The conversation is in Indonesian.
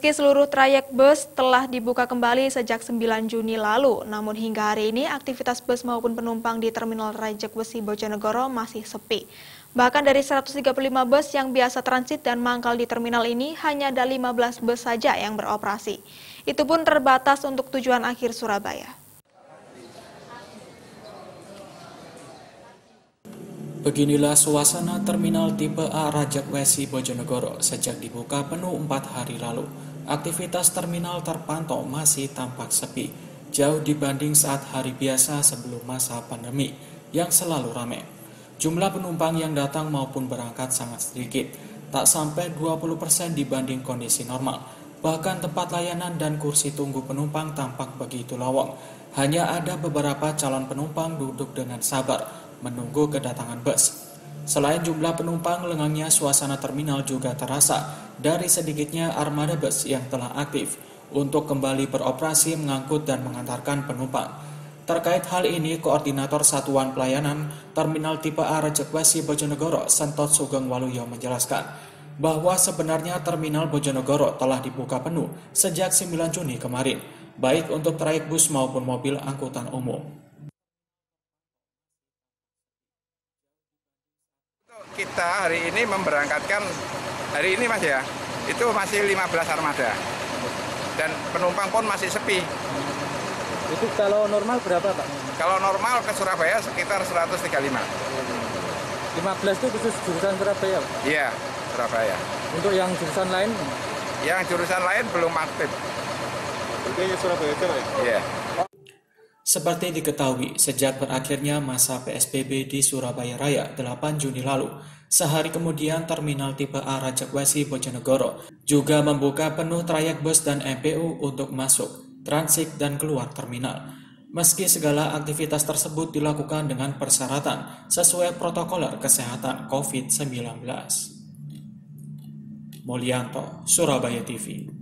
Meski seluruh trayek bus telah dibuka kembali sejak 9 Juni lalu, namun hingga hari ini aktivitas bus maupun penumpang di Terminal Rajekwesi Bojonegoro masih sepi. Bahkan dari 135 bus yang biasa transit dan mangkal di terminal ini, hanya ada 15 bus saja yang beroperasi. Itu pun terbatas untuk tujuan akhir Surabaya. Beginilah suasana terminal tipe A Rajekwesi Bojonegoro sejak dibuka penuh 4 hari lalu. Aktivitas terminal terpantau masih tampak sepi, jauh dibanding saat hari biasa sebelum masa pandemi yang selalu ramai. Jumlah penumpang yang datang maupun berangkat sangat sedikit, tak sampai 20% dibanding kondisi normal. Bahkan tempat layanan dan kursi tunggu penumpang tampak begitu lowong. Hanya ada beberapa calon penumpang duduk dengan sabar menunggu kedatangan bus. Selain jumlah penumpang, lengangnya suasana terminal juga terasa dari sedikitnya armada bus yang telah aktif untuk kembali beroperasi mengangkut dan mengantarkan penumpang. Terkait hal ini, Koordinator Satuan Pelayanan Terminal Tipe A Rejeksasi Bojonegoro, Santot Sugeng Waluyo menjelaskan bahwa sebenarnya Terminal Bojonegoro telah dibuka penuh sejak 9 Juni kemarin, baik untuk trayek bus maupun mobil angkutan umum. Kita hari ini memberangkatkan, hari ini Mas ya, itu masih 15 armada. Dan penumpang pun masih sepi. Itu kalau normal berapa Pak? Kalau normal ke Surabaya sekitar 135. 15 itu khusus jurusan Surabaya Pak? Iya, Surabaya. Untuk yang jurusan lain? Yang jurusan lain belum aktif. Itu yang Surabaya itu Pak? Iya. Seperti diketahui, sejak berakhirnya masa PSBB di Surabaya Raya 8 Juni lalu, sehari kemudian Terminal Tipe A Rajekwesi Bojonegoro juga membuka penuh trayek bus dan MPU untuk masuk, transit, dan keluar terminal. Meski segala aktivitas tersebut dilakukan dengan persyaratan sesuai protokol kesehatan COVID-19. Mulyanto, Surabaya TV.